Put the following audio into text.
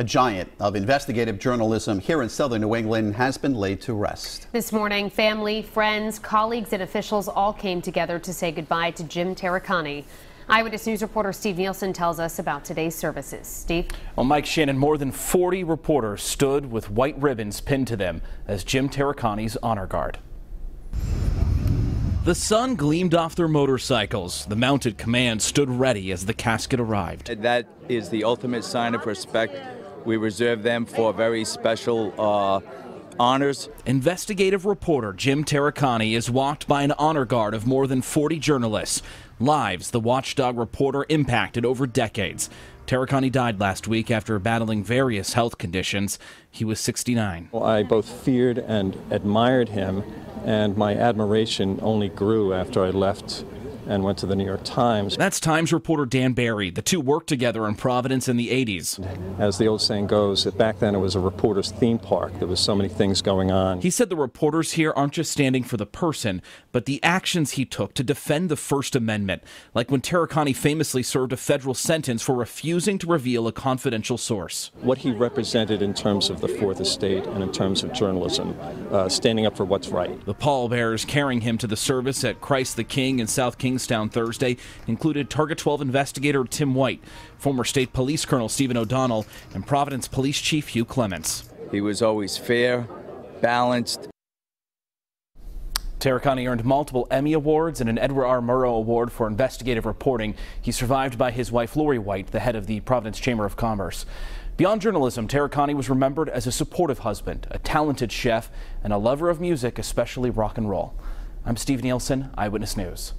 A giant of investigative journalism here in southern New England has been laid to rest. This morning, family, friends, colleagues, and officials all came together to say goodbye to Jim Taricani. Eyewitness News reporter Steve Nielsen tells us about today's services. Steve? Well, Mike Shannon, more than 40 reporters stood with white ribbons pinned to them as Jim Taricani's honor guard. The sun gleamed off their motorcycles. The mounted command stood ready as the casket arrived. That is the ultimate sign of respect. We reserve them for very special honors. Investigative reporter Jim Taricani is walked by an honor guard of more than 40 journalists. Lives the watchdog reporter impacted over decades. Taricani died last week after battling various health conditions. He was 69. Well, I both feared and admired him, and my admiration only grew after I left and went to the New York Times. That's Times reporter Dan Barry. The two worked together in Providence in the 80s. As the old saying goes, that back then it was a reporter's theme park. There was so many things going on. He said the reporters here aren't just standing for the person, but the actions he took to defend the First Amendment, like when Taricani famously served a federal sentence for refusing to reveal a confidential source. What he represented in terms of the Fourth Estate and in terms of journalism, standing up for what's right. The pallbearers carrying him to the service at Christ the King in South Kingstown Thursday included Target 12 investigator Tim White, former state police colonel Stephen O'Donnell, and Providence police chief Hugh Clements. He was always fair, balanced. Taricani earned multiple Emmy Awards and an Edward R. Murrow Award for investigative reporting. He's survived by his wife Lori White, the head of the Providence Chamber of Commerce. Beyond journalism, Taricani was remembered as a supportive husband, a talented chef, and a lover of music, especially rock and roll. I'm Steve Nielsen, Eyewitness News.